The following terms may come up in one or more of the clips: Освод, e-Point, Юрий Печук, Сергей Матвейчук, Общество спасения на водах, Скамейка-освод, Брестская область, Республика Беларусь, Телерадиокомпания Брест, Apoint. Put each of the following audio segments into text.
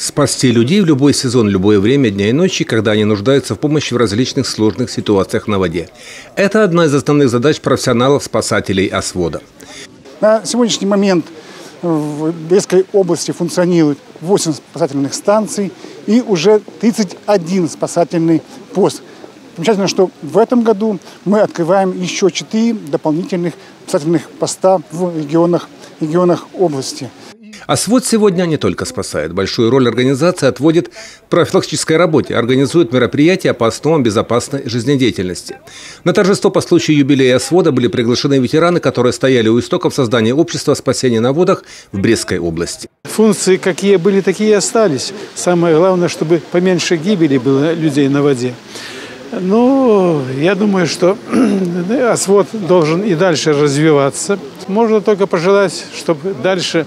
Спасти людей в любой сезон, любое время дня и ночи, когда они нуждаются в помощи в различных сложных ситуациях на воде. Это одна из основных задач профессионалов-спасателей «Освода». На сегодняшний момент в Брестской области функционирует 8 спасательных станций и уже 31 спасательный пост. Замечательно, что в этом году мы открываем еще 4 дополнительных спасательных поста в регионах области. «Освод» сегодня не только спасает. Большую роль организация отводит профилактической работе, организует мероприятия по основам безопасной жизнедеятельности. На торжество по случаю юбилея «Освода» были приглашены ветераны, которые стояли у истоков создания общества спасения на водах в Брестской области. Функции какие были, такие и остались. Самое главное, чтобы поменьше гибели было людей на воде. Ну, я думаю, что «Освод» должен и дальше развиваться. Можно только пожелать, чтобы дальше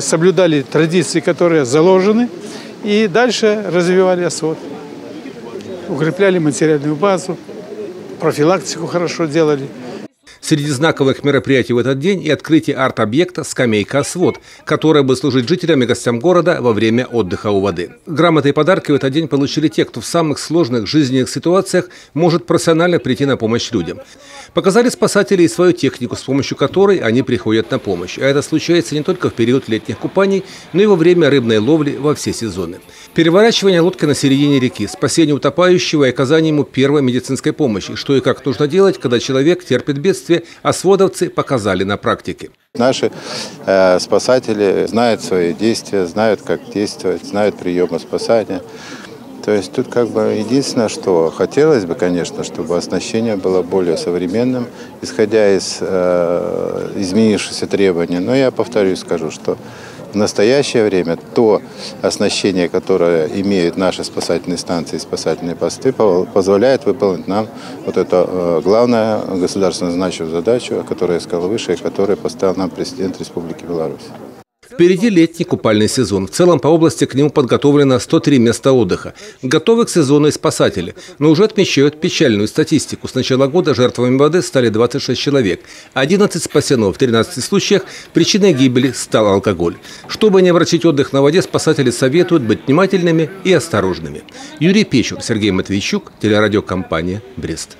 соблюдали традиции, которые заложены, и дальше развивали «Освод». Укрепляли материальную базу, профилактику хорошо делали. Среди знаковых мероприятий в этот день и открытие арт-объекта «Скамейка-освод», которая будет служить жителям и гостям города во время отдыха у воды. Грамоты и подарки в этот день получили те, кто в самых сложных жизненных ситуациях может профессионально прийти на помощь людям. Показали спасатели и свою технику, с помощью которой они приходят на помощь. А это случается не только в период летних купаний, но и во время рыбной ловли во все сезоны. Переворачивание лодки на середине реки, спасение утопающего и оказание ему первой медицинской помощи. Что и как нужно делать, когда человек терпит бедствие, осводовцы показали на практике. Наши спасатели знают свои действия, знают, как действовать, знают приемы спасания. То есть тут как бы единственное, что хотелось бы, конечно, чтобы оснащение было более современным, исходя из изменившихся требований. Но я повторюсь, скажу, что в настоящее время то оснащение, которое имеют наши спасательные станции и спасательные посты, позволяет выполнить нам вот эту главную государственно значимую задачу, о которой я сказал выше, и которую поставил нам президент Республики Беларусь. Впереди летний купальный сезон. В целом по области к нему подготовлено 103 места отдыха. Готовы к сезону и спасатели. Но уже отмечают печальную статистику. С начала года жертвами воды стали 26 человек. 11 спасено. В 13 случаях причиной гибели стал алкоголь. Чтобы не обратить отдых на воде, спасатели советуют быть внимательными и осторожными. Юрий Печук, Сергей Матвейчук, телерадиокомпания «Брест».